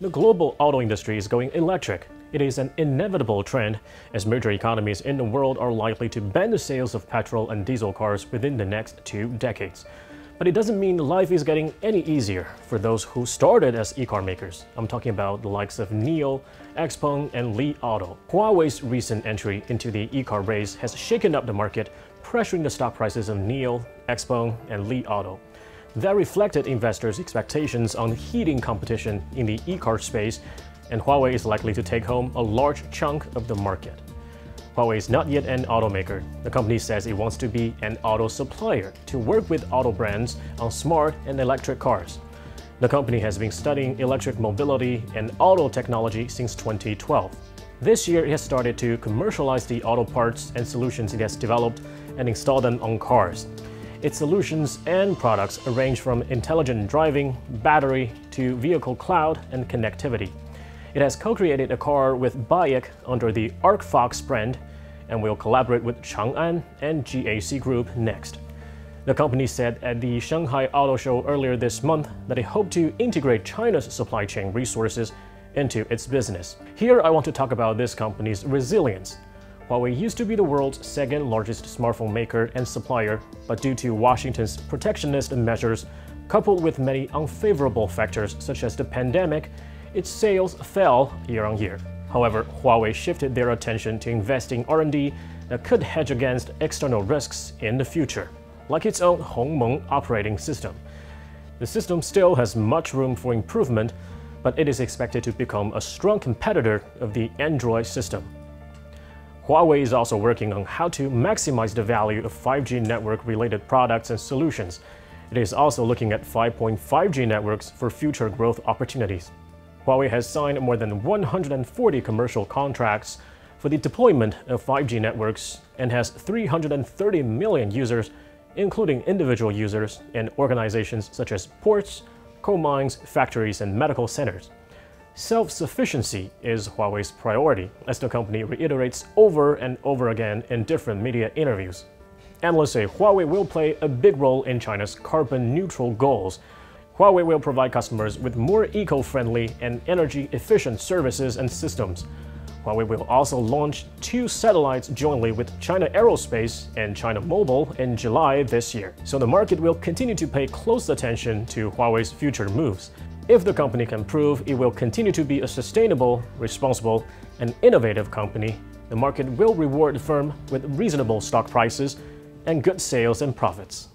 The global auto industry is going electric. It is an inevitable trend, as major economies in the world are likely to ban the sales of petrol and diesel cars within the next 2 decades. But it doesn't mean life is getting any easier for those who started as e-car makers. I'm talking about the likes of NIO, XPeng, and Li Auto. Huawei's recent entry into the e-car race has shaken up the market, pressuring the stock prices of NIO, XPeng, and Li Auto. That reflected investors' expectations on heating competition in the e-car space, and Huawei is likely to take home a large chunk of the market. Huawei is not yet an automaker. The company says it wants to be an auto supplier to work with auto brands on smart and electric cars. The company has been studying electric mobility and auto technology since 2012. This year, it has started to commercialize the auto parts and solutions it has developed and install them on cars. Its solutions and products range from intelligent driving, battery, to vehicle cloud and connectivity. It has co-created a car with BYD under the ArcFox brand and will collaborate with Chang'an and GAC Group next. The company said at the Shanghai Auto Show earlier this month that it hoped to integrate China's supply chain resources into its business. Here I want to talk about this company's resilience. Huawei used to be the world's second largest smartphone maker and supplier, but due to Washington's protectionist measures, coupled with many unfavorable factors such as the pandemic, its sales fell year-on-year. However, Huawei shifted their attention to investing R&D that could hedge against external risks in the future, like its own Hongmeng operating system. The system still has much room for improvement, but it is expected to become a strong competitor of the Android system. Huawei is also working on how to maximize the value of 5G network-related products and solutions. It is also looking at 5.5G networks for future growth opportunities. Huawei has signed more than 140 commercial contracts for the deployment of 5G networks and has 330 million users, including individual users and organizations such as ports, coal mines, factories, and medical centers. Self-sufficiency is Huawei's priority, as the company reiterates over and over again in different media interviews. Analysts say Huawei will play a big role in China's carbon-neutral goals. Huawei will provide customers with more eco-friendly and energy-efficient services and systems. Huawei will also launch 2 satellites jointly with China Aerospace and China Mobile in July this year. So the market will continue to pay close attention to Huawei's future moves. If the company can prove it will continue to be a sustainable, responsible, and innovative company, the market will reward the firm with reasonable stock prices and good sales and profits.